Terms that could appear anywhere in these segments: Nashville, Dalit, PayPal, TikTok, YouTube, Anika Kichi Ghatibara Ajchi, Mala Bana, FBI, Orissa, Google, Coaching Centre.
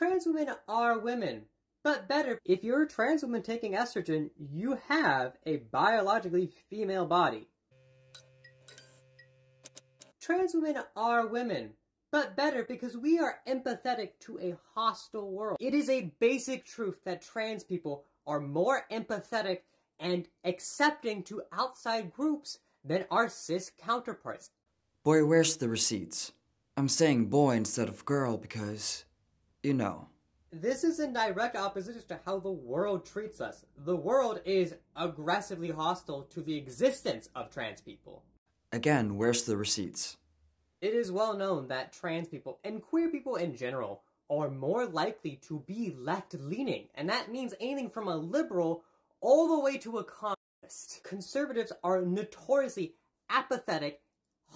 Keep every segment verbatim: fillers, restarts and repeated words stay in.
Trans women are women, but better. If you're a trans woman taking estrogen, you have a biologically female body. Trans women are women, but better because we are empathetic to a hostile world. It is a basic truth that trans people are more empathetic and accepting to outside groups than our cis counterparts. Boy, where's the receipts? I'm saying boy instead of girl because, you know. This is in direct opposition to how the world treats us. The world is aggressively hostile to the existence of trans people. Again, where's the receipts? It is well known that trans people, and queer people in general, are more likely to be left-leaning, and that means anything from a liberal all the way to a communist. Conservatives are notoriously apathetic,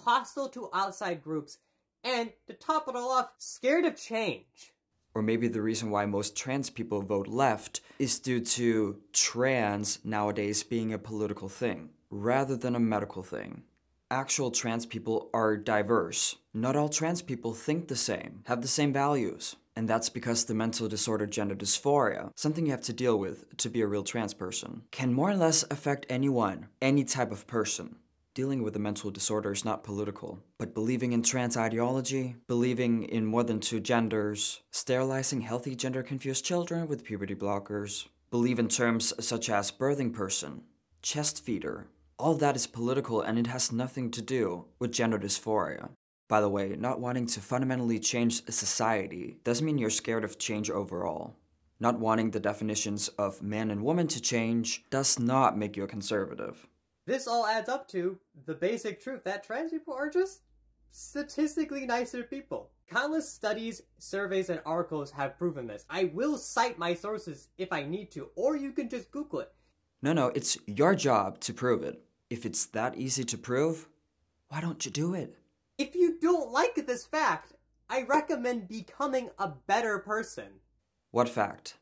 hostile to outside groups, and, to top it all off, scared of change. Or maybe the reason why most trans people vote left is due to trans nowadays being a political thing, rather than a medical thing. Actual trans people are diverse. Not all trans people think the same, have the same values. And that's because the mental disorder gender dysphoria, something you have to deal with to be a real trans person, can more or less affect anyone, any type of person. Dealing with a mental disorder is not political, but believing in trans ideology, believing in more than two genders, sterilizing healthy gender-confused children with puberty blockers, believe in terms such as birthing person, chest feeder, all that is political and it has nothing to do with gender dysphoria. By the way, not wanting to fundamentally change society doesn't mean you're scared of change overall. Not wanting the definitions of man and woman to change does not make you a conservative. This all adds up to the basic truth that trans people are just statistically nicer people. Countless studies, surveys, and articles have proven this. I will cite my sources if I need to, or you can just Google it. No, no, it's your job to prove it. If it's that easy to prove, why don't you do it? If you don't like this fact, I recommend becoming a better person. What fact?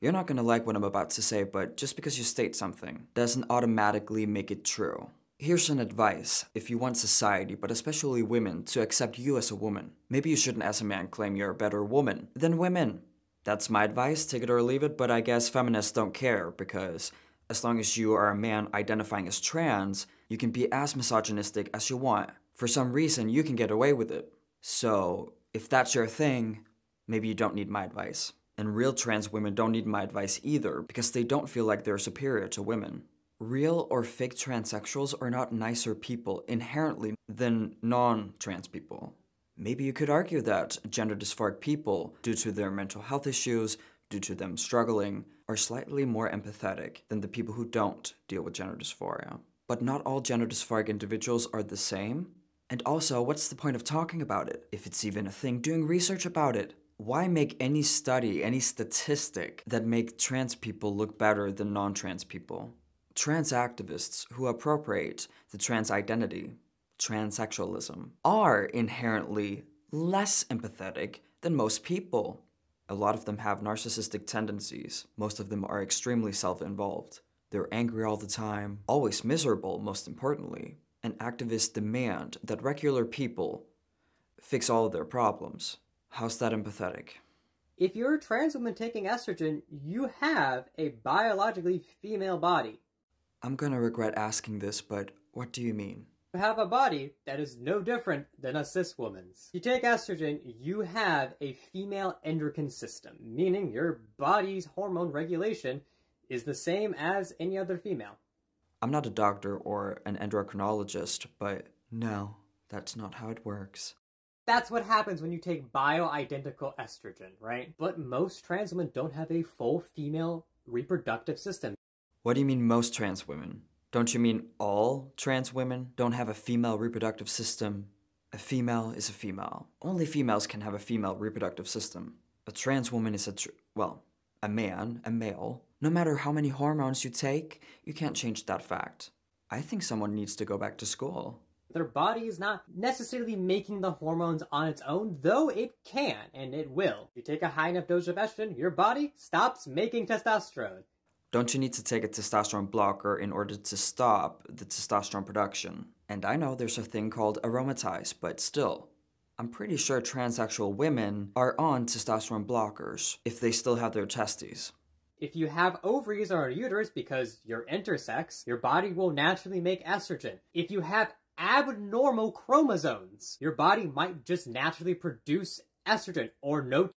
You're not gonna like what I'm about to say, but just because you state something doesn't automatically make it true. Here's some advice if you want society, but especially women, to accept you as a woman. Maybe you shouldn't as a man claim you're a better woman than women. That's my advice, take it or leave it, but I guess feminists don't care because as long as you are a man identifying as trans, you can be as misogynistic as you want. For some reason, you can get away with it. So, if that's your thing, maybe you don't need my advice. And real trans women don't need my advice either, because they don't feel like they're superior to women. Real or fake transsexuals are not nicer people inherently than non-trans people. Maybe you could argue that gender dysphoric people, due to their mental health issues, due to them struggling, are slightly more empathetic than the people who don't deal with gender dysphoria. But not all gender dysphoric individuals are the same. And also, what's the point of talking about it? If it's even a thing, doing research about it. Why make any study, any statistic that make trans people look better than non-trans people? Trans activists who appropriate the trans identity, transsexualism, are inherently less empathetic than most people. A lot of them have narcissistic tendencies. Most of them are extremely self-involved. They're angry all the time, always miserable, most importantly. And activists demand that regular people fix all of their problems. How's that empathetic? If you're a trans woman taking estrogen, you have a biologically female body. I'm gonna regret asking this, but what do you mean? You have a body that is no different than a cis woman's. You take estrogen, you have a female endocrine system, meaning your body's hormone regulation is the same as any other female. I'm not a doctor or an endocrinologist, but no, that's not how it works. That's what happens when you take bioidentical estrogen, right? But most trans women don't have a full female reproductive system. What do you mean most trans women? Don't you mean all trans women don't have a female reproductive system? A female is a female. Only females can have a female reproductive system. A trans woman is a tr- well, a man, a male. No matter how many hormones you take, you can't change that fact. I think someone needs to go back to school. Their body is not necessarily making the hormones on its own, though it can, and it will. You take a high enough dose of estrogen, your body stops making testosterone. Don't you need to take a testosterone blocker in order to stop the testosterone production? And I know there's a thing called aromatize, but still, I'm pretty sure transsexual women are on testosterone blockers if they still have their testes. If you have ovaries or a uterus because you're intersex, your body will naturally make estrogen. If you have abnormal chromosomes, your body might just naturally produce estrogen or no.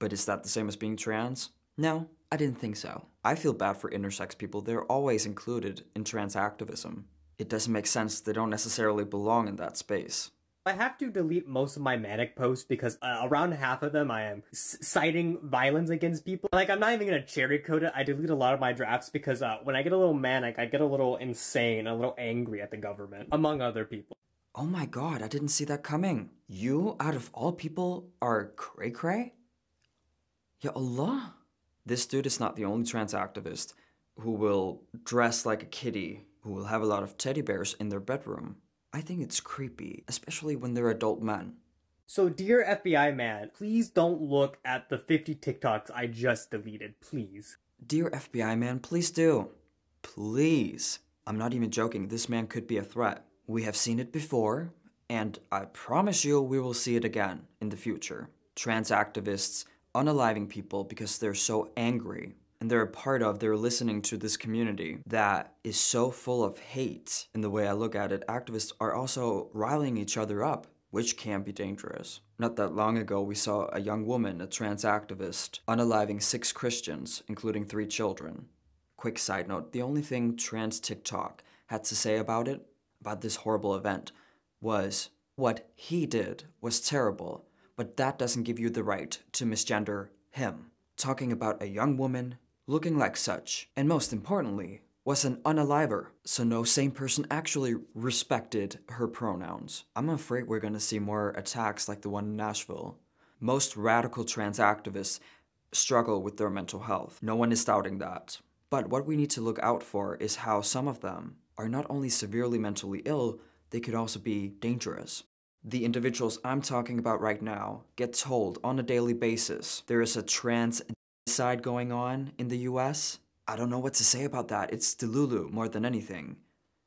But is that the same as being trans? No, I didn't think so. I feel bad for intersex people. They're always included in trans activism. It doesn't make sense. They don't necessarily belong in that space. I have to delete most of my manic posts because uh, around half of them I am s citing violence against people. Like, I'm not even gonna cherry code it. I delete a lot of my drafts because uh, when I get a little manic, I get a little insane, a little angry at the government, among other people. Oh my god, I didn't see that coming. You, out of all people, are cray-cray? Ya Allah. This dude is not the only trans activist who will dress like a kitty, who will have a lot of teddy bears in their bedroom. I think it's creepy, especially when they're adult men. So dear F B I man, please don't look at the fifty TikToks I just deleted, please. Dear F B I man, please do. Please. I'm not even joking, this man could be a threat. We have seen it before, and I promise you we will see it again in the future. Trans activists unaliving people because they're so angry. And they're a part of, they're listening to this community that is so full of hate. And the way I look at it, activists are also riling each other up, which can be dangerous. Not that long ago, we saw a young woman, a trans activist, unaliving six Christians, including three children. Quick side note, the only thing trans TikTok had to say about it, about this horrible event, was what he did was terrible, but that doesn't give you the right to misgender him. Talking about a young woman, looking like such, and most importantly, was an unaliver, so no sane person actually respected her pronouns. I'm afraid we're gonna see more attacks like the one in Nashville. Most radical trans activists struggle with their mental health. No one is doubting that. But what we need to look out for is how some of them are not only severely mentally ill, they could also be dangerous. The individuals I'm talking about right now get told on a daily basis there is a trans side going on in the U S. I don't know what to say about that. It's delulu more than anything.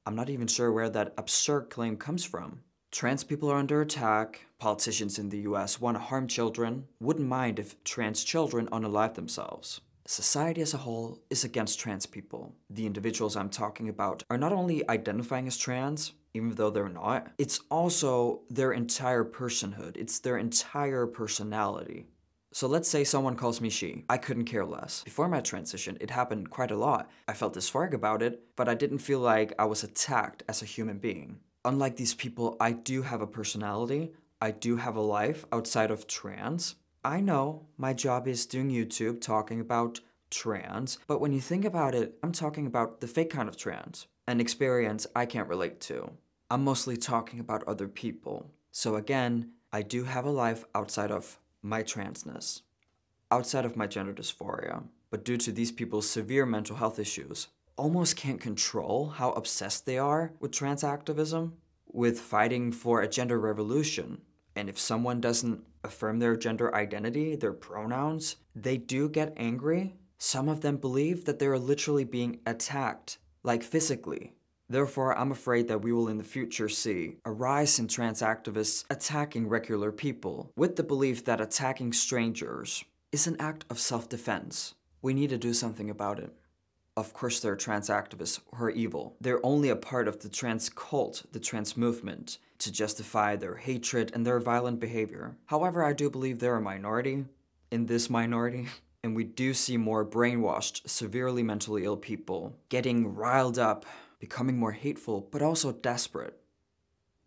I'm not even sure where that absurd claim comes from. Trans people are under attack. Politicians in the U S want to harm children. Wouldn't mind if trans children unalive themselves. Society as a whole is against trans people. The individuals I'm talking about are not only identifying as trans, even though they're not, it's also their entire personhood. It's their entire personality. So let's say someone calls me she. I couldn't care less. Before my transition, it happened quite a lot. I felt dysphoria about it, but I didn't feel like I was attacked as a human being. Unlike these people, I do have a personality. I do have a life outside of trans. I know my job is doing YouTube talking about trans, but when you think about it, I'm talking about the fake kind of trans, an experience I can't relate to. I'm mostly talking about other people. So again, I do have a life outside of my transness, outside of my gender dysphoria. But due to these people's severe mental health issues, almost can't control how obsessed they are with trans activism, with fighting for a gender revolution. And if someone doesn't affirm their gender identity, their pronouns, they do get angry. Some of them believe that they're literally being attacked, like physically. Therefore, I'm afraid that we will in the future see a rise in trans activists attacking regular people with the belief that attacking strangers is an act of self-defense. We need to do something about it. Of course, there are trans activists who are evil. They're only a part of the trans cult, the trans movement, to justify their hatred and their violent behavior. However, I do believe they're a minority in this minority. And we do see more brainwashed, severely mentally ill people getting riled up, becoming more hateful, but also desperate.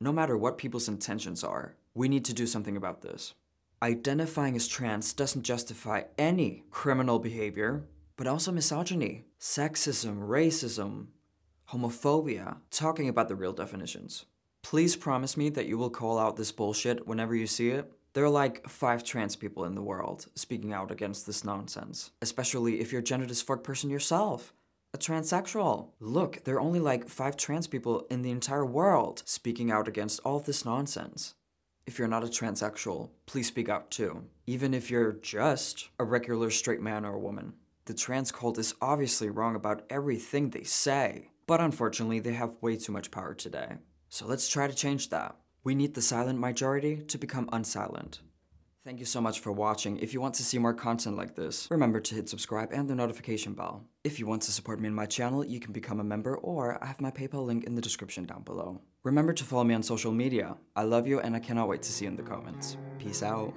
No matter what people's intentions are, we need to do something about this. Identifying as trans doesn't justify any criminal behavior, but also misogyny, sexism, racism, homophobia, talking about the real definitions. Please promise me that you will call out this bullshit whenever you see it. There are like five trans people in the world speaking out against this nonsense, especially if you're a gender dysphoric person yourself, a transsexual. Look, there are only like five trans people in the entire world speaking out against all this nonsense. If you're not a transsexual, please speak out too, even if you're just a regular straight man or woman. The trans cult is obviously wrong about everything they say, but unfortunately they have way too much power today. So let's try to change that. We need the silent majority to become unsilent. Thank you so much for watching. If you want to see more content like this, remember to hit subscribe and the notification bell. If you want to support me in my channel, you can become a member, or I have my PayPal link in the description down below. Remember to follow me on social media. I love you and I cannot wait to see you in the comments. Peace out.